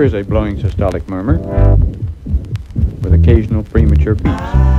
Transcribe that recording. here is a blowing systolic murmur with occasional premature beats.